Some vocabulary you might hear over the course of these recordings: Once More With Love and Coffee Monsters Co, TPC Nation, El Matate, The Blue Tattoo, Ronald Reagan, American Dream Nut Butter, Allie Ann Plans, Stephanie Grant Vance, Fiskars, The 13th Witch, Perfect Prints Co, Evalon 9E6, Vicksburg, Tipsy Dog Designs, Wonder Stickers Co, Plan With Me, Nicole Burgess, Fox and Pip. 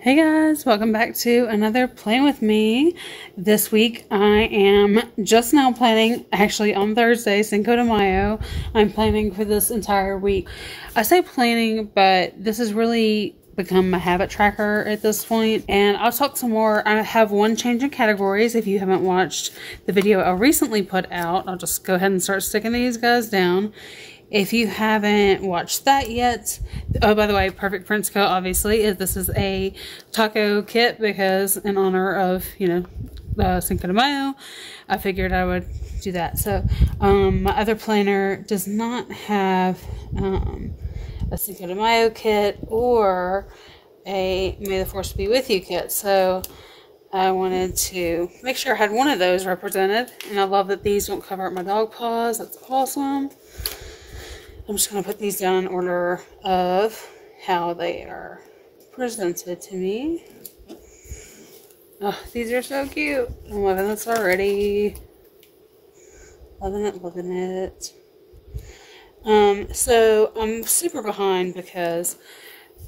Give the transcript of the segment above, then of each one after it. Hey guys, welcome back to another Plan With Me. This week I am just now planning, actually on Thursday, Cinco de Mayo. I'm planning for this entire week. I say planning, but this has really become my habit tracker at this point. And I'll talk some more. I have one change in categories. If you haven't watched the video I recently put out, I'll just go ahead and start sticking these guys down. If you haven't watched that yet, oh, by the way, Perfect Prints Co, obviously, this is a taco kit because in honor of, you know, Cinco de Mayo, I figured I would do that. So, my other planner does not have a Cinco de Mayo kit or a May the Force Be With You kit. So, I wanted to make sure I had one of those represented. And I love that these don't cover up my dog paws. That's awesome. I'm just going to put these down in order of how they are presented to me. Oh, these are so cute. I'm loving this already. Loving it, loving it. So I'm super behind because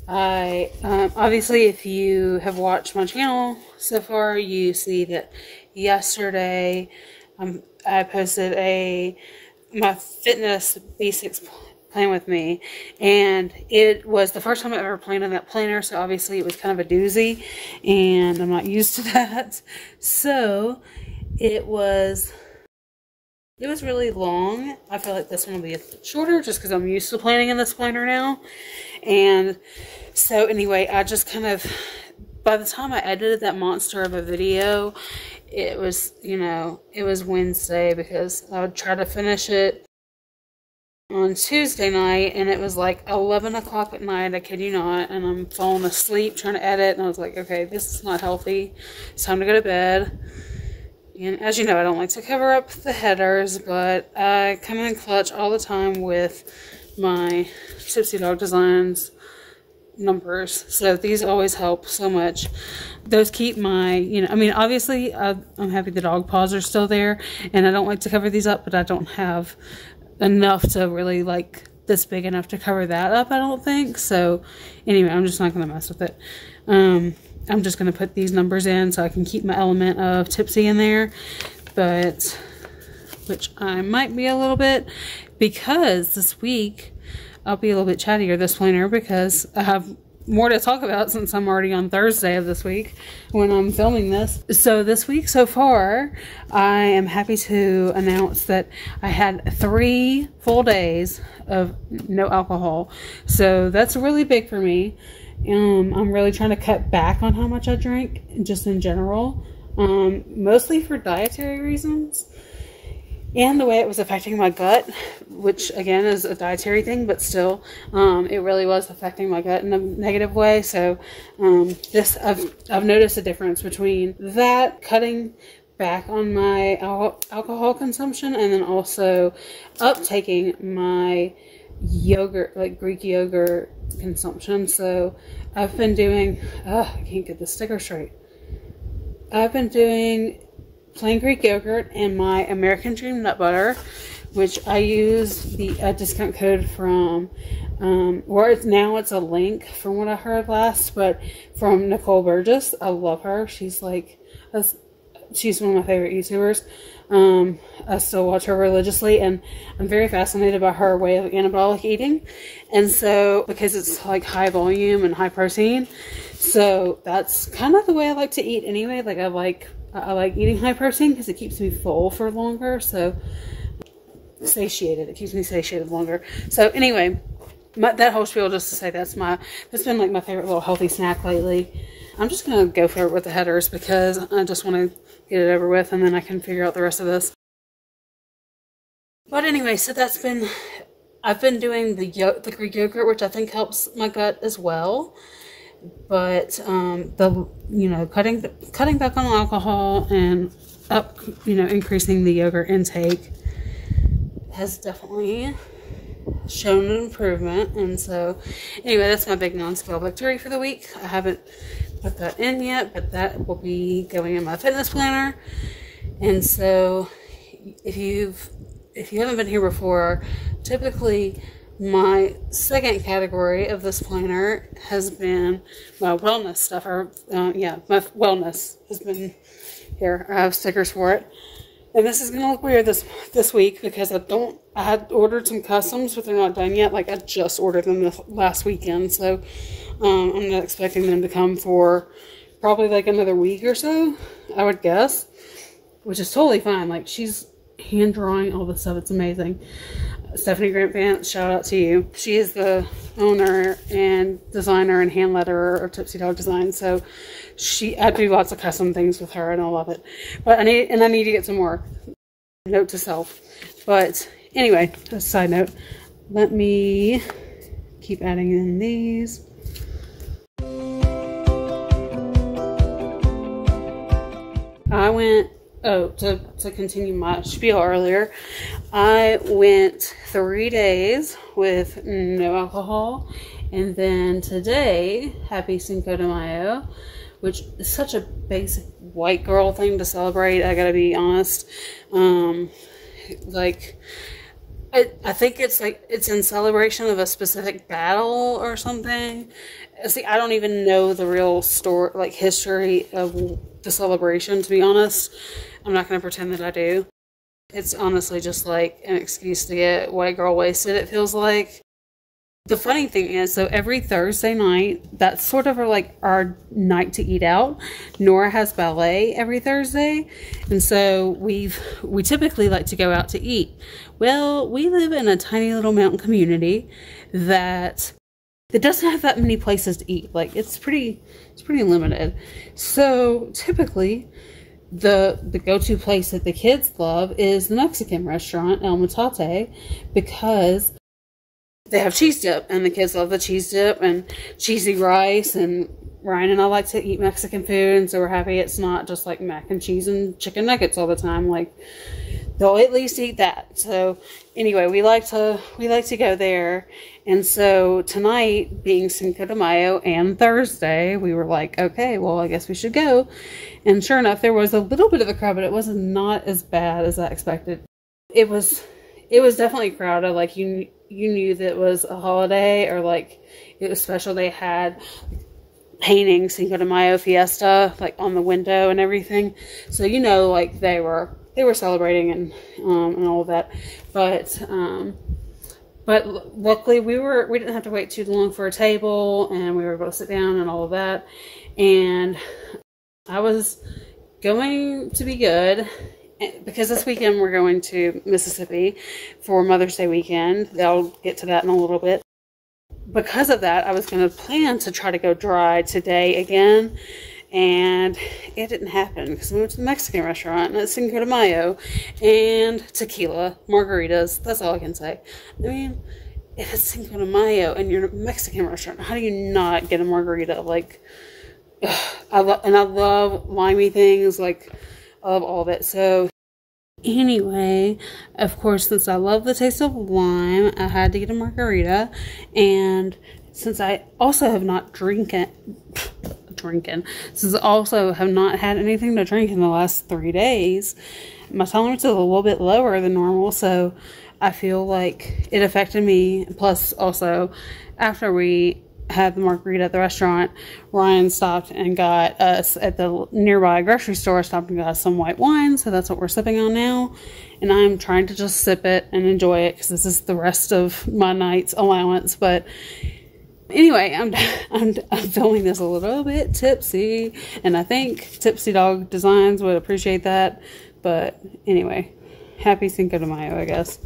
I, obviously if you have watched my channel so far, you see that yesterday I posted my fitness basics Plan With Me, and it was the first time I ever planned on that planner, so obviously it was kind of a doozy and I'm not used to that, so it was really long. I feel like this one will be a bit shorter just because I'm used to planning in this planner now. And so anyway, I just kind of, by the time I edited that monster of a video, it was, you know, it was Wednesday because I would try to finish it on Tuesday night, and it was like 11 o'clock at night, I kid you not, and I'm falling asleep trying to edit, and I was like, okay, this is not healthy, it's time to go to bed. And as you know, I don't like to cover up the headers, but I come in clutch all the time with my Tipsy Dog Designs numbers, so these always help so much. Those keep my, you know, I mean, obviously I'm happy the dog paws are still there, and I don't like to cover these up, but I don't have enough to really, like, this big enough to cover that up, I don't think. So anyway, I'm just not gonna mess with it. I'm just gonna put these numbers in so I can keep my element of Tipsy in there, but which I might be a little bit, because this week I'll be a little bit chattier this planner because I have more to talk about since I'm already on Thursday of this week when I'm filming this. So this week so far, I am happy to announce that I had 3 full days of no alcohol. So that's really big for me. I'm really trying to cut back on how much I drink just in general, mostly for dietary reasons. And the way it was affecting my gut, which again is a dietary thing, but still, it really was affecting my gut in a negative way. So I've noticed a difference between that, cutting back on my alcohol consumption, and then also uptaking my yogurt, like Greek yogurt consumption. So I've been doing, I can't get the sticker straight. I've been doing plain Greek yogurt and my American Dream Nut Butter, which I use the discount code from, or now it's a link from what I heard last, but from Nicole Burgess. I love her. She's like, she's one of my favorite YouTubers. I still watch her religiously, and I'm very fascinated by her way of anabolic eating. And so, because it's like high volume and high protein, so that's kind of the way I like to eat anyway. Like I like eating high protein because it keeps me full for longer, so satiated. It keeps me satiated longer. So anyway, that whole spiel just to say that's been like my favorite little healthy snack lately. I'm just gonna go for it with the headers because I just want to get it over with, and then I can figure out the rest of this. But anyway, so that's been, I've been doing the Greek yogurt, which I think helps my gut as well. But cutting back on alcohol and increasing the yogurt intake has definitely shown an improvement. And so anyway, that's my big non-scale victory for the week. I haven't put that in yet, but that will be going in my fitness planner. And so if you haven't been here before, typically My second category of this planner has been my wellness stuff. My wellness has been here. I have stickers for it. And this is going to look weird this week because I had ordered some customs, but they're not done yet. Like, I just ordered them this last weekend, so I'm not expecting them to come for probably like another week or so, I would guess, which is totally fine. Like, she's hand drawing all this stuff. It's amazing. Stephanie Grant Vance, shout out to you. She is the owner and designer and hand letterer of Tipsy Dog Designs. So I do lots of custom things with her and I love it. But I need to get some more. Note to self. But anyway, a side note. Let me keep adding in these. To continue my spiel earlier, I went 3 days with no alcohol, and then today, happy Cinco de Mayo, which is such a basic white girl thing to celebrate, I gotta be honest. I think it's in celebration of a specific battle or something. See, I don't even know the real story, like history of the celebration, to be honest. I'm not going to pretend that I do. It's honestly just like an excuse to get white girl wasted, it feels like. The funny thing is, so every Thursday night, that's sort of like our night to eat out. Nora has ballet every Thursday, and so we typically like to go out to eat. Well, we live in a tiny little mountain community that doesn't have that many places to eat. Like, it's pretty limited. So typically, the go-to place that the kids love is the Mexican restaurant, El Matate, because they have cheese dip, and the kids love the cheese dip and cheesy rice, and Ryan and I like to eat Mexican food, and so we're happy it's not just like mac and cheese and chicken nuggets all the time. Like, they'll at least eat that. So anyway, we like to go there. And so tonight, being Cinco de Mayo and Thursday, we were like, okay, well, I guess we should go. And sure enough, there was a little bit of a crowd, but it was not as bad as I expected. It was definitely crowded. Like, you knew that it was a holiday, or like it was special. They had painting Cinco de Mayo Fiesta, like, on the window and everything. So, you know, like, they were celebrating and all of that. But luckily we didn't have to wait too long for a table, and we were able to sit down and all of that. And I was going to be good, because this weekend we're going to Mississippi for Mother's Day weekend. I'll get to that in a little bit. Because of that, I was going to plan to try to go dry today again, and it didn't happen because we went to the Mexican restaurant, and it's Cinco de Mayo, and tequila, margaritas. That's all I can say. I mean, if it's Cinco de Mayo and you're in a Mexican restaurant, how do you not get a margarita? Like, ugh, I love limey things. Like, I love all of it. So anyway, of course, since I love the taste of lime, I had to get a margarita. And since I also have not had anything to drink in the last 3 days, my tolerance is a little bit lower than normal, so I feel like it affected me. Plus, also, after we had the margarita at the restaurant, Ryan stopped and got us at the nearby grocery store, stopped and got us some white wine, so that's what we're sipping on now. And I'm trying to just sip it and enjoy it, because this is the rest of my night's allowance. But anyway, I'm filming this a little bit tipsy, and I think Tipsy Dog Designs would appreciate that. But anyway, happy Cinco de Mayo, I guess.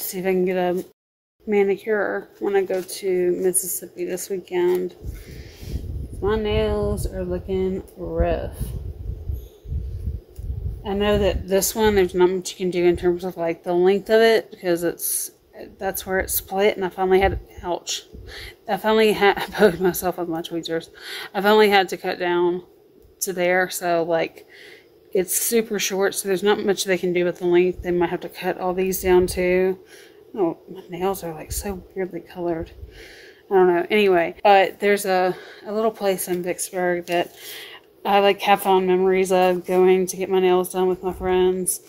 See if I can get a manicure when I go to Mississippi this weekend. My nails are looking rough. I know that this one, there's not much you can do in terms of like the length of it, because that's where it's split, and I finally had, ouch, I poked myself with my tweezers. I've only had to cut down to there, so like it's super short, so there's not much they can do with the length. They might have to cut all these down too. Oh, my nails are like so weirdly colored. I don't know. Anyway, but there's a little place in Vicksburg that I like have fond memories of going to get my nails done with my friends.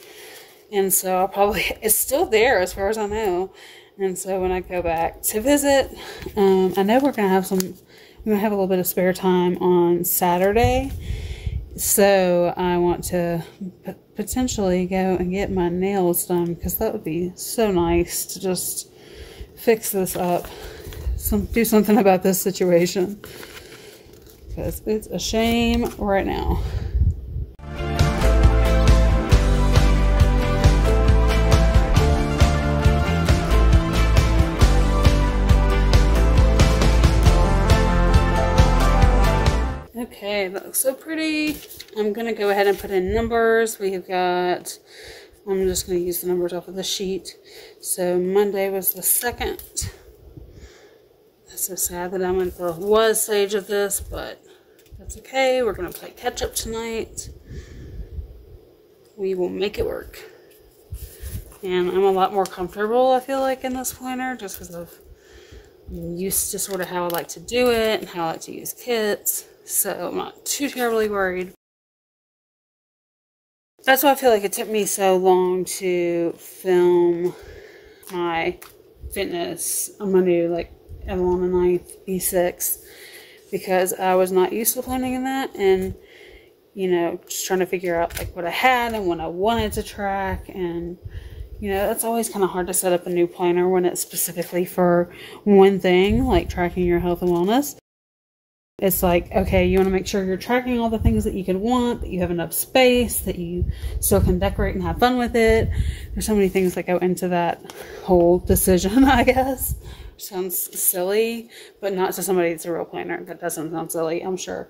And so I'll probably, it's still there as far as I know. And so when I go back to visit, I know we're going to have a little bit of spare time on Saturday. So I want to potentially go and get my nails done, because that would be so nice to just fix this up. Do something about this situation, because it's a shame right now. Okay, that looks so pretty. I'm gonna go ahead and put in numbers. We've got, I'm just gonna use the numbers off of the sheet. So Monday was the 2nd. So sad that I'm in the was stage of this, but that's okay. We're gonna play catch up tonight. We will make it work. And I'm a lot more comfortable, I feel like, in this planner, just because I'm used to sort of how I like to do it and how I like to use kits. So I'm not too terribly worried. That's why I feel like it took me so long to film my fitness on my new like Evalon 9E6, because I was not used to planning in that, and you know, just trying to figure out like what I had and what I wanted to track. And you know, it's always kind of hard to set up a new planner when it's specifically for one thing, like tracking your health and wellness. It's like, okay, you want to make sure you're tracking all the things that you could want, that you have enough space, that you still can decorate and have fun with it. There's so many things that go into that whole decision, I guess. Sounds silly, but not to somebody that's a real planner. That doesn't sound silly, I'm sure.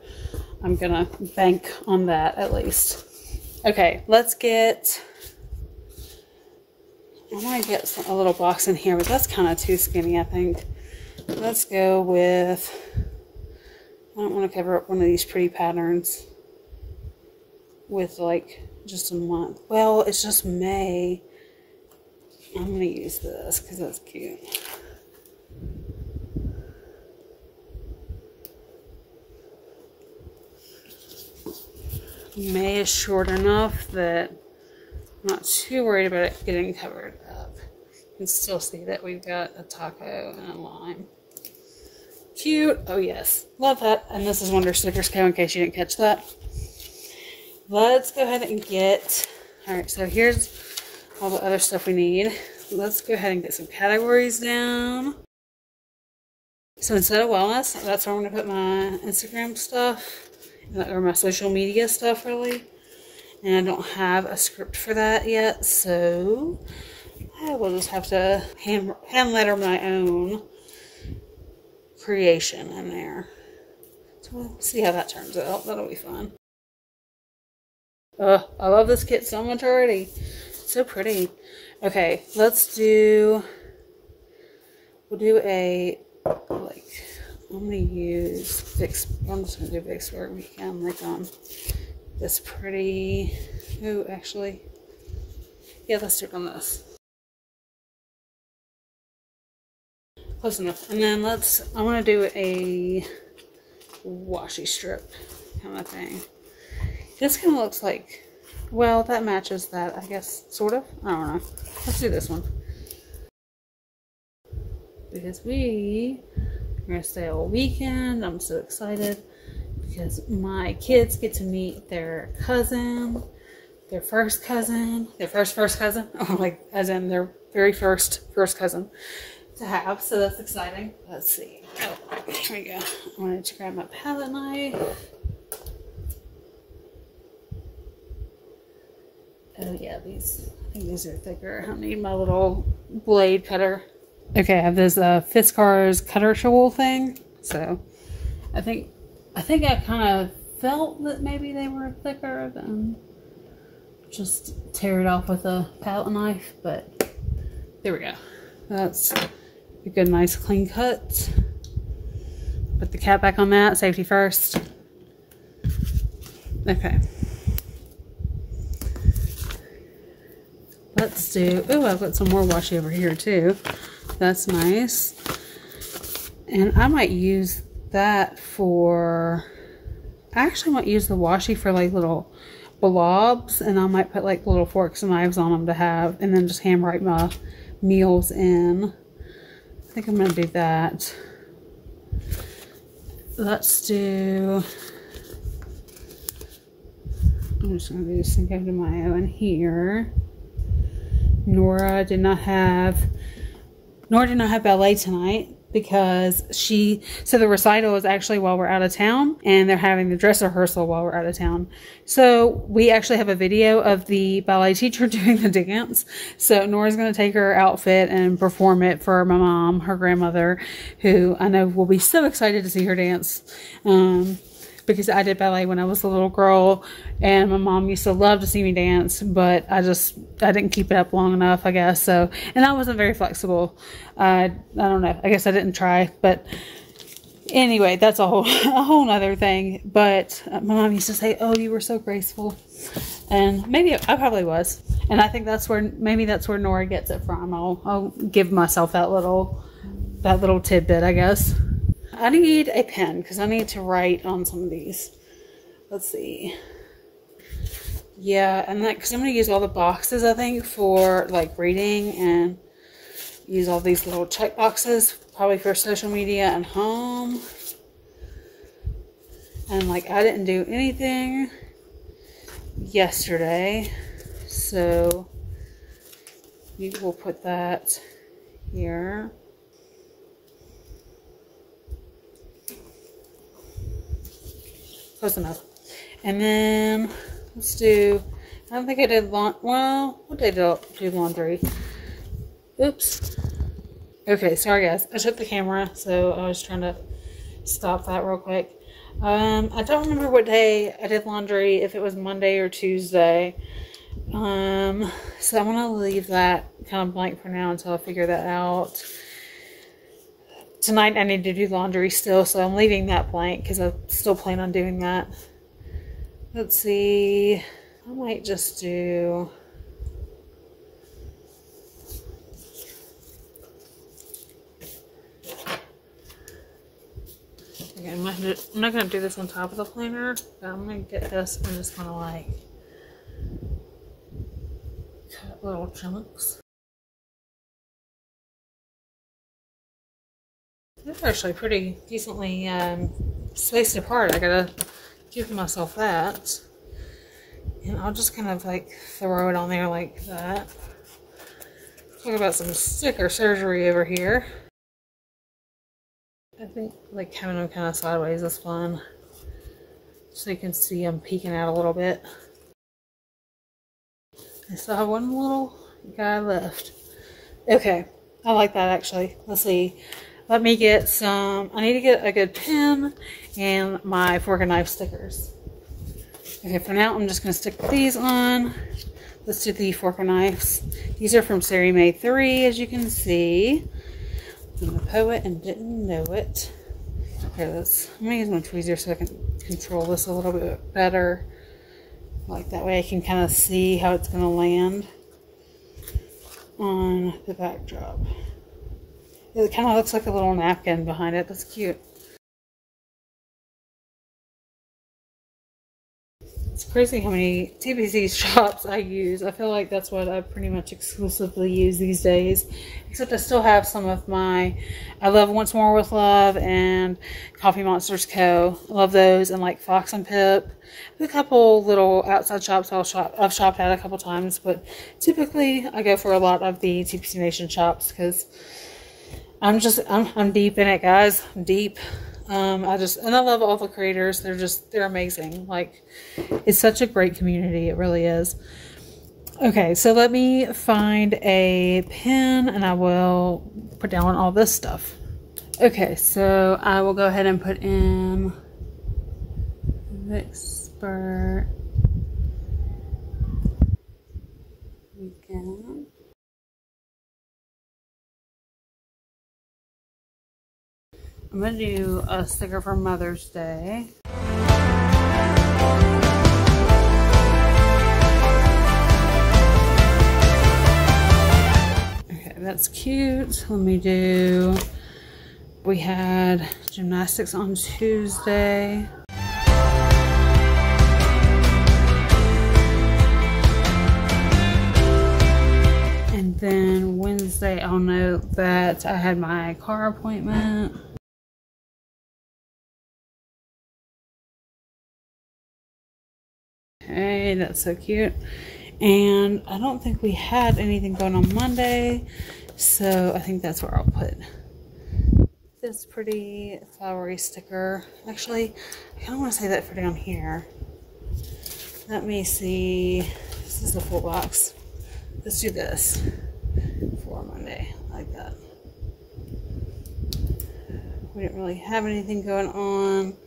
I'm gonna bank on that at least. Okay, let's get, I want to get a little box in here, but that's kind of too skinny, I think. Let's go with, I don't want to cover up one of these pretty patterns with like just a month. Well, it's just May. I'm gonna use this because that's cute. May is short enough that I'm not too worried about it getting covered up. You can still see that we've got a taco and a lime. Cute. Oh yes, love that. And this is Wonder Stickers Co, in case you didn't catch that. Let's go ahead and get, all right, so here's all the other stuff we need. Let's go ahead and get some categories down. So instead of wellness, that's where I'm going to put my Instagram stuff, or my social media stuff really, and I don't have a script for that yet, so I will just have to hand letter my own creation in there. So we'll see how that turns out. That'll be fun. Oh, I love this kit so much already. It's so pretty. Okay, let's do, we'll do a like, I'm gonna use I'm just gonna do Vicksburg. We can like on this pretty. Oh, actually, yeah, let's do it on this. Close enough. And then let's, I want to do a washi strip kind of thing. This kind of looks like, well, that matches that, I guess, sort of. I don't know. Let's do this one, because we. We're gonna stay all weekend. I'm so excited because my kids get to meet their cousin, their first cousin, or like as in their very first cousin to have. So that's exciting. Let's see. Oh, here we go. I wanted to grab my palette knife. Oh yeah, these. I think these are thicker. I need my little blade cutter. Okay, I have this Fiskars cutter shovel thing, so I think I think I kind of felt that maybe they were thicker than just tear it off with a palette knife, but there we go. That's a good, nice, clean cut. Put the cap back on that, safety first. Okay. Let's do, oh, I've got some more washi over here too. That's nice. And I might use that for, I actually might use the washi for like little blobs, and I might put like little forks and knives on them to have, and then just handwrite my meals in. I think I'm gonna do that. Let's do, I'm just gonna do this and go to my own here. Nora did not have, Nora did not have ballet tonight because she, so the recital is actually while we're out of town, and they're having the dress rehearsal while we're out of town. So we actually have a video of the ballet teacher doing the dance. So Nora's going to take her outfit and perform it for my mom, her grandmother, who I know will be so excited to see her dance. Because I did ballet when I was a little girl, and my mom used to love to see me dance, but I didn't keep it up long enough, I guess. So, and I wasn't very flexible. I don't know. I guess I didn't try, but anyway, that's a whole other thing. But my mom used to say, "Oh, you were so graceful," and maybe I probably was. And I think that's where, maybe that's where Nora gets it from. I'll give myself that little tidbit, I guess. I need a pen because I need to write on some of these. Let's see. Yeah, and that, because I'm going to use all the boxes, I think, for like reading, and use all these little check boxes probably for social media and home. And like, I didn't do anything yesterday, so we will put that here. Close enough. And then let's do, I don't think I did laundry. Well, what did I do laundry? Oops. Okay, sorry guys. I took the camera, so I was trying to stop that real quick. I don't remember what day I did laundry, if it was Monday or Tuesday. So I'm gonna leave that kind of blank for now until I figure that out. Tonight I need to do laundry still, so I'm leaving that blank because I still plan on doing that. Let's see. I might just do... Okay, I'm not going to do this on top of the planner, but I'm going to get this and just want to like cut little chunks. They're actually pretty decently spaced apart. I gotta give myself that. And I'll just kind of like throw it on there like that. Talk about some sticker surgery over here. I think like having them kind of sideways is fun. So you can see them peeking out a little bit. I still have one little guy left. Okay, I like that actually. Let's see. Let me get some, I need to get a good pen and my fork and knife stickers. Okay, for now I'm just going to stick these on. Let's do the fork and knives. These are from Sari May 3, as you can see. I'm a poet and didn't know it. Here, I'm going to use my tweezer so I can control this a little bit better. Like that way I can kind of see how it's going to land on the backdrop. It kind of looks like a little napkin behind it. That's cute. It's crazy how many TPC shops I use. I feel like that's what I pretty much exclusively use these days. Except I still have some of my... I love Once More With Love and Coffee Monsters Co. I love those, and like Fox and Pip. A couple little outside shops I've shopped at a couple times, but typically I go for a lot of the TPC Nation shops because... I'm deep in it, guys. I'm deep. And I love all the creators. They're amazing. Like, it's such a great community. It really is. Okay, so let me find a pen and I will put down all this stuff. Okay, so I will go ahead and put in Vicksburg weekend. I'm going to do a sticker for Mother's Day. Okay, that's cute. Let me do, we had gymnastics on Tuesday. And then Wednesday, I'll note that I had my car appointment. Hey, that's so cute. And I don't think we had anything going on Monday, so I think that's where I'll put this pretty flowery sticker. Actually, I kind of want to save that for down here. Let me see. This is the full box. Let's do this for Monday, like that. We didn't really have anything going on.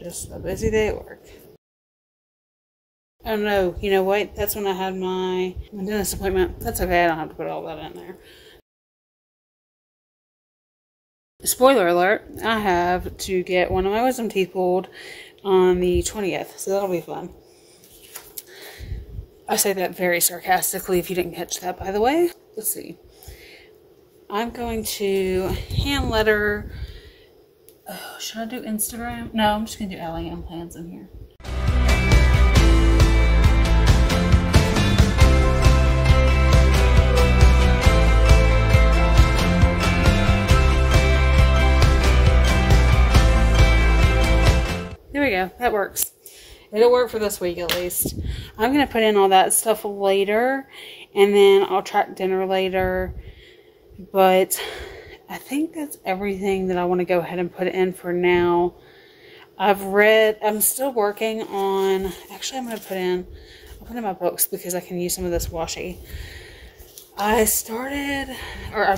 Just a busy day at work. Oh no, you know what? That's when I had my dentist appointment. That's okay, I don't have to put all that in there. Spoiler alert, I have to get one of my wisdom teeth pulled on the 20th, so that'll be fun. I say that very sarcastically if you didn't catch that, by the way. Let's see. I'm going to hand letter. Oh, should I do Instagram? No, I'm just going to do Allie Ann Plans in here. There we go. That works. It'll work for this week at least. I'm going to put in all that stuff later, and then I'll track dinner later. But I think that's everything that I want to go ahead and put in for now. I'm still working on, actually I'm going to I'll put in my books because I can use some of this washi. I've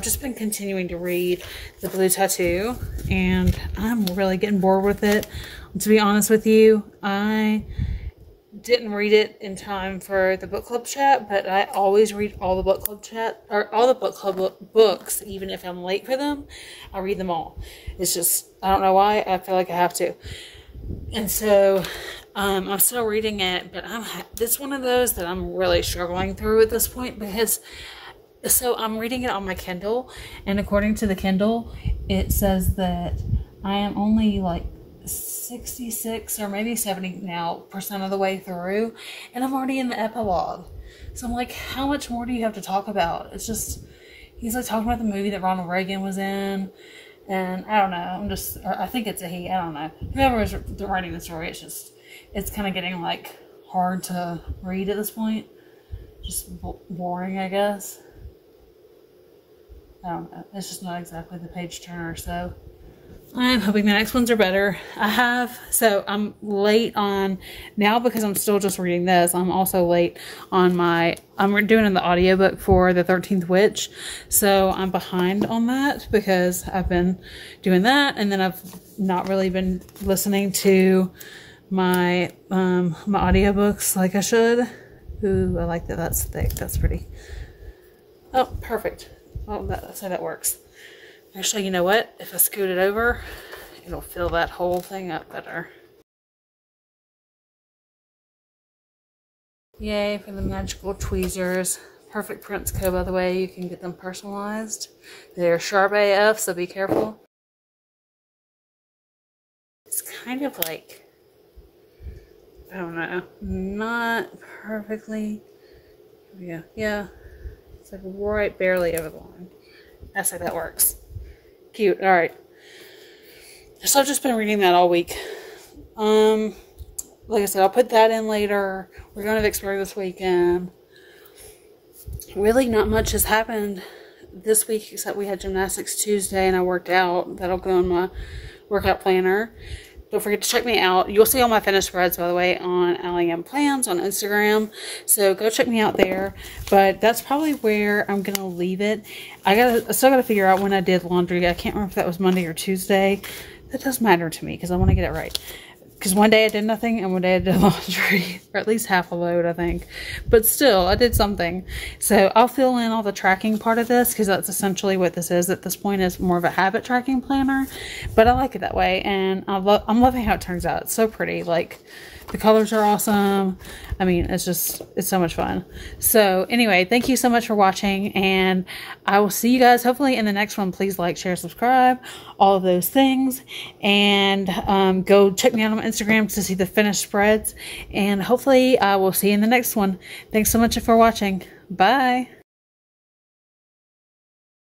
just been continuing to read The Blue Tattoo, and I'm really getting bored with it. To be honest with you, I didn't read it in time for the book club chat, but I always read all the book club chat, or all the book club books, even if I'm late for them. I read them all. It's just, I don't know why, I feel like I have to. And so I'm still reading it, but this one of those that I'm really struggling through at this point, because so I'm reading it on my Kindle, and according to the Kindle, it says that I am only like 66 or maybe 70 now % of the way through, and I'm already in the epilogue. So I'm like, how much more do you have to talk about? It's just, he's like talking about the movie that Ronald Reagan was in, and I don't know, I think it's a he, I don't know, whoever was writing the story. It's just, it's kind of getting like hard to read at this point, just boring, I guess. I don't know, it's just not exactly the page turner. So I'm hoping the next ones are better. I'm late on now because I'm still just reading this. I'm also late on I'm doing the audiobook for The 13th Witch. So I'm behind on that because I've been doing that, and then I've not really been listening to my audiobooks like I should. Ooh, I like that. That's thick. That's pretty. Oh, perfect. Oh, that's how that works. Actually, you know what? If I scoot it over, it'll fill that whole thing up better. Yay for the magical tweezers. Perfect Prints Co, by the way. You can get them personalized. They're sharp AF, so be careful. It's kind of like, I don't know, not perfectly. Yeah. It's like right barely over the line. That's how that works. Cute. All right, so I've just been reading that all week. Like I said, I'll put that in later. We're going to Vicksburg this weekend. Really not much has happened this week except we had gymnastics Tuesday and I worked out. That'll go in my workout planner. Don't forget to check me out. You'll see all my finished spreads, by the way, on Allie Ann Plans on Instagram. So go check me out there. But that's probably where I'm going to leave it. I still got to figure out when I did laundry. I can't remember if that was Monday or Tuesday That does matter to me because I want to get it right. Because one day I did nothing and one day I did laundry, or at least half a load, I think. But still, I did something. So I'll fill in all the tracking part of this because that's essentially what this is at this point, is more of a habit tracking planner. But I like it that way, and I'm loving how it turns out. It's so pretty. Like, the colors are awesome. I mean, it's so much fun. So anyway, thank you so much for watching, and I will see you guys hopefully in the next one. Please like, share, subscribe, all of those things. And go check me out on my Instagram to see the finished spreads. And hopefully I will see you in the next one. Thanks so much for watching. Bye.